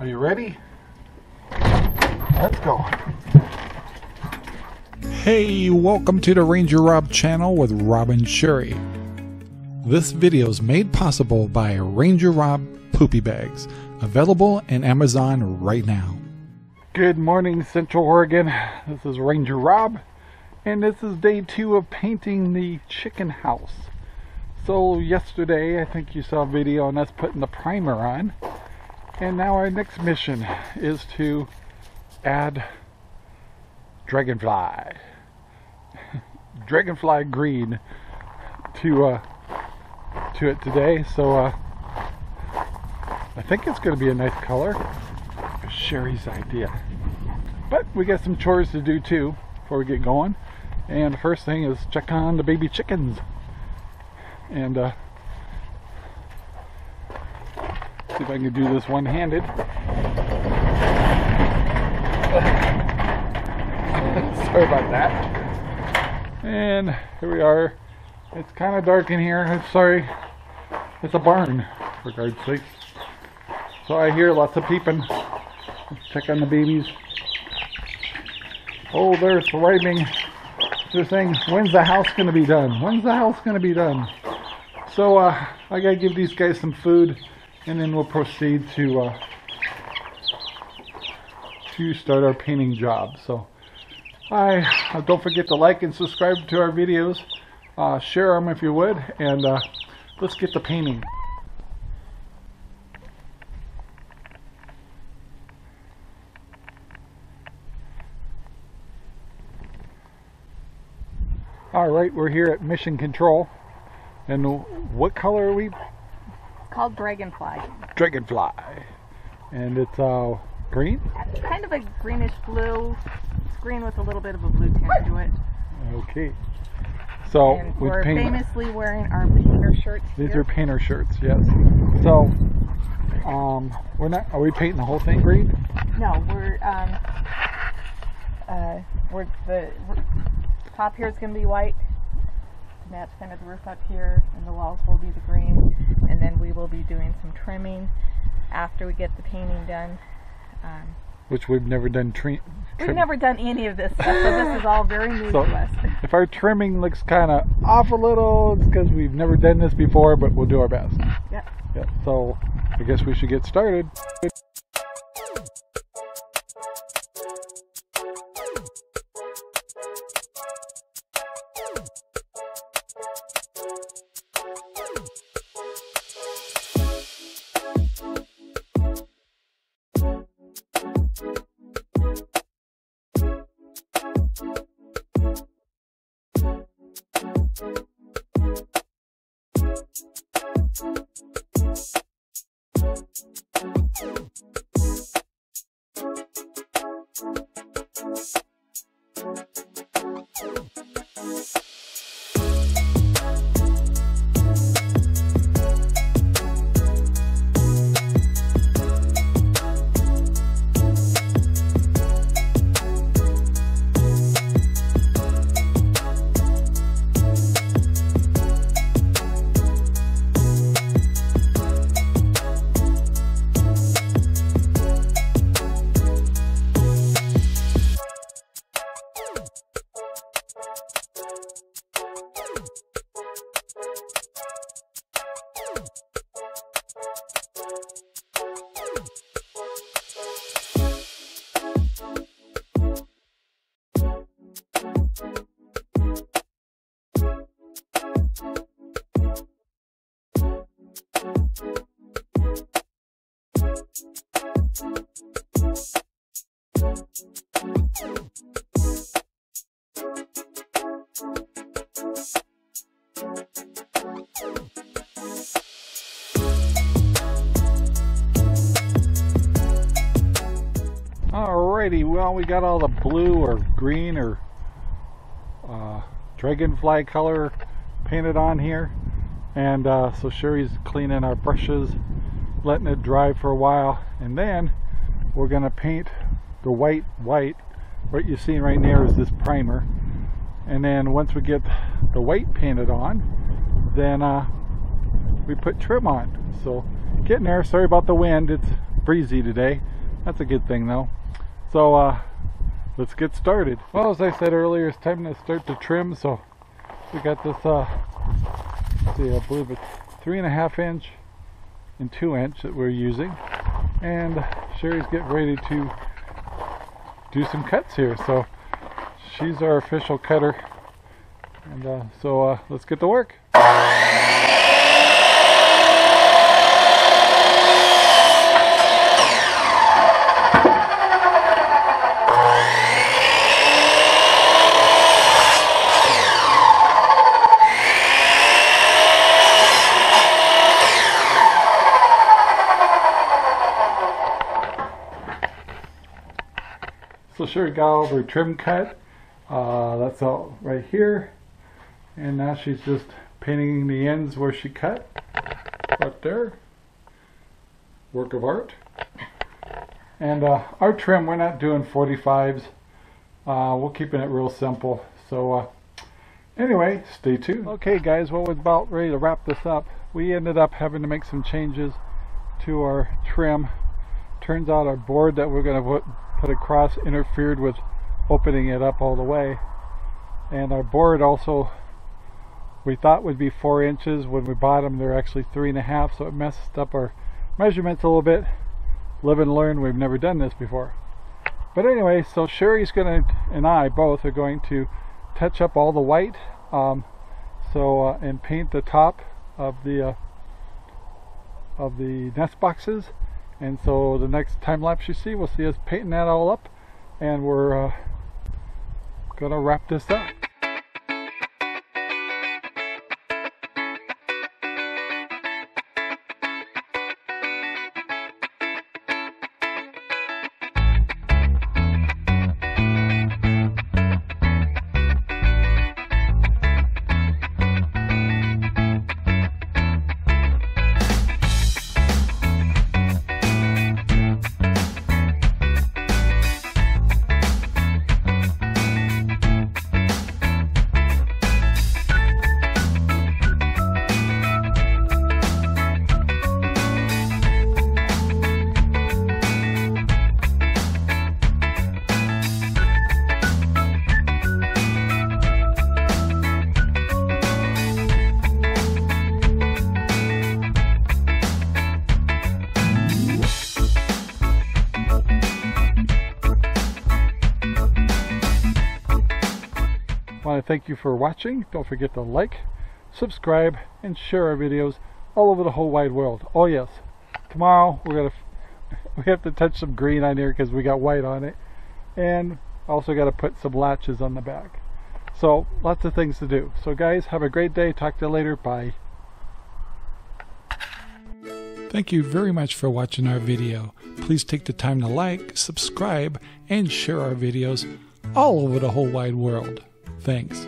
Are you ready? Let's go. Hey, welcome to the Ranger Rob channel with Rob and Sherry. This video is made possible by Ranger Rob Poopy Bags, available in Amazon right now. Good morning, Central Oregon. This is Ranger Rob, and this is day 2 of painting the chicken house. So yesterday, I think you saw a video on us putting the primer on. And now our next mission is to add dragonfly green to it today. So I think it's going to be a nice color. Sherry's idea, but we got some chores to do too before we get going. And the first thing is check on the baby chickens and see if I can do this one-handed. Sorry about that. And here we are. It's kind of dark in here. I'm sorry. It's a barn, for God's sake. So I hear lots of peeping. Let's check on the babies. Oh, they're thriving. They're saying, when's the house going to be done? When's the house going to be done? So I got to give these guys some food. And then we'll proceed to start our painting job. So don't forget to like and subscribe to our videos. Share them if you would, and let's get to painting. All right, we're here at Mission Control, and what color are we? Called dragonfly. Dragonfly, and it's green. Kind of a greenish blue. It's green with a little bit of a blue tint to it. Okay. So and we're famously wearing our painter shirts. These are painter shirts, yes. So we're not. Are we painting the whole thing green? No, we're top here is going to be white. And that's kind of the roof up here, and the walls will be the green, and then we will be doing some trimming after we get the painting done. Which we've never done We've never done any of this stuff, so this is all very new to us. If our trimming looks kind of off a little, it's because we've never done this before, but we'll do our best. Yep. So I guess we should get started. Alrighty, well, we got all the blue or green or dragonfly color painted on here, and so Sherry's cleaning our brushes, letting it dry for a while, and then we're gonna paint the white. What you're seeing right there is this primer, and then once we get the white painted on, then we put trim on. So getting there. Sorry about the wind. It's breezy today. That's a good thing though. So let's get started. Well, as I said earlier, it's time to start the trim. So we got this let's see, I believe it's 3.5 inch and 2 inch that we're using, and Sherry's getting ready to do some cuts here. So she's our official cutter, and so let's get to work. So Sherry got over a trim cut, that's all right here, and now she's just painting the ends where she cut, right there, work of art. And our trim, we're not doing 45s, we're keeping it real simple, so anyway, stay tuned. Okay guys, well, we're about ready to wrap this up. We ended up having to make some changes to our trim. Turns out our board that we're going to put across interfered with opening it up all the way, and our board also we thought would be 4 inches. When we bought them, they're actually 3.5, so it messed up our measurements a little bit. Live and learn, we've never done this before. But anyway, so Sherry's gonna, and I both are going to touch up all the white and paint the top of the nest boxes. And so the next time lapse you see, we'll see us painting that all up, and we're gonna wrap this up. Thank you for watching. Don't forget to like, subscribe, and share our videos all over the whole wide world. Oh yes, tomorrow we have to touch some green on here because we got white on it, and also got to put some latches on the back. So lots of things to do. So guys, have a great day. Talk to you later. Bye. Thank you very much for watching our video. Please take the time to like, subscribe, and share our videos all over the whole wide world. Thanks.